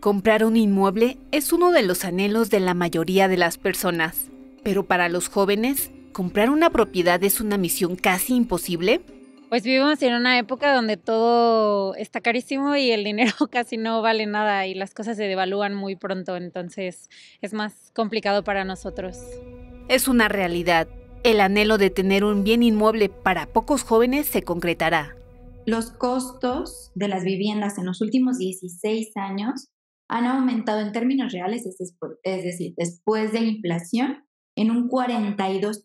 Comprar un inmueble es uno de los anhelos de la mayoría de las personas, pero para los jóvenes, ¿comprar una propiedad es una misión casi imposible? Pues vivimos en una época donde todo está carísimo y el dinero casi no vale nada y las cosas se devalúan muy pronto, entonces es más complicado para nosotros. Es una realidad. El anhelo de tener un bien inmueble para pocos jóvenes se concretará. Los costos de las viviendas en los últimos 16 años han aumentado en términos reales, es decir, después de inflación, en un 42%.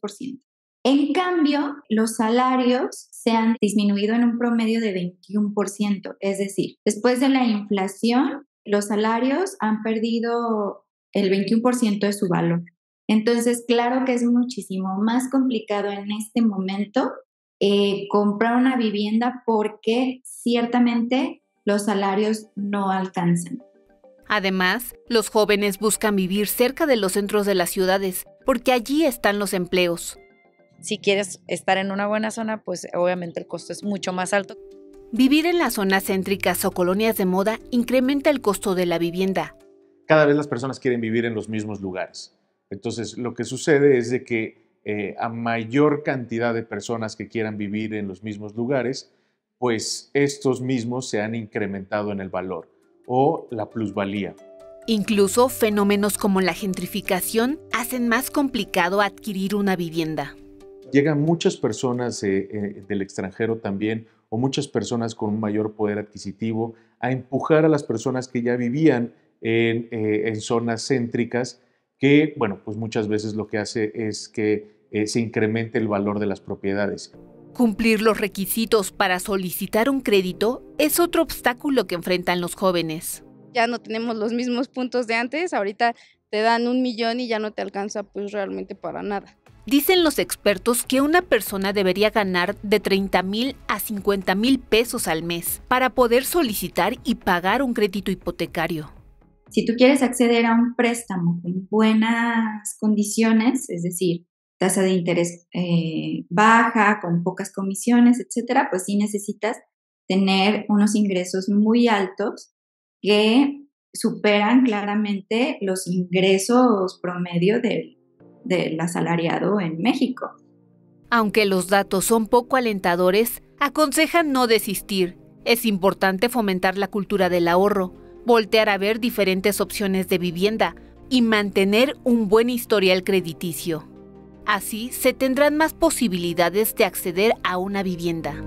En cambio, los salarios se han disminuido en un promedio de 21%, es decir, después de la inflación, los salarios han perdido el 21% de su valor. Entonces, claro que es muchísimo más complicado en este momento comprar una vivienda porque ciertamente los salarios no alcanzan. Además, los jóvenes buscan vivir cerca de los centros de las ciudades porque allí están los empleos. Si quieres estar en una buena zona, pues obviamente el costo es mucho más alto. Vivir en las zonas céntricas o colonias de moda incrementa el costo de la vivienda. Cada vez las personas quieren vivir en los mismos lugares. Entonces, lo que sucede es de que a mayor cantidad de personas que quieran vivir en los mismos lugares, pues estos mismos se han incrementado en el valor o la plusvalía. Incluso fenómenos como la gentrificación hacen más complicado adquirir una vivienda. Llegan muchas personas del extranjero también, o muchas personas con un mayor poder adquisitivo, a empujar a las personas que ya vivían en zonas céntricas, que bueno, pues muchas veces lo que hace es que se incremente el valor de las propiedades. Cumplir los requisitos para solicitar un crédito es otro obstáculo que enfrentan los jóvenes. Ya no tenemos los mismos puntos de antes, ahorita te dan 1 millón y ya no te alcanza pues realmente para nada. Dicen los expertos que una persona debería ganar de 30,000 a 50,000 pesos al mes para poder solicitar y pagar un crédito hipotecario. Si tú quieres acceder a un préstamo con buenas condiciones, es decir, tasa de interés baja, con pocas comisiones, etcétera, pues sí necesitas tener unos ingresos muy altos que superan claramente los ingresos promedio del asalariado en México. Aunque los datos son poco alentadores, aconsejan no desistir. Es importante fomentar la cultura del ahorro, voltear a ver diferentes opciones de vivienda y mantener un buen historial crediticio. Así se tendrán más posibilidades de acceder a una vivienda.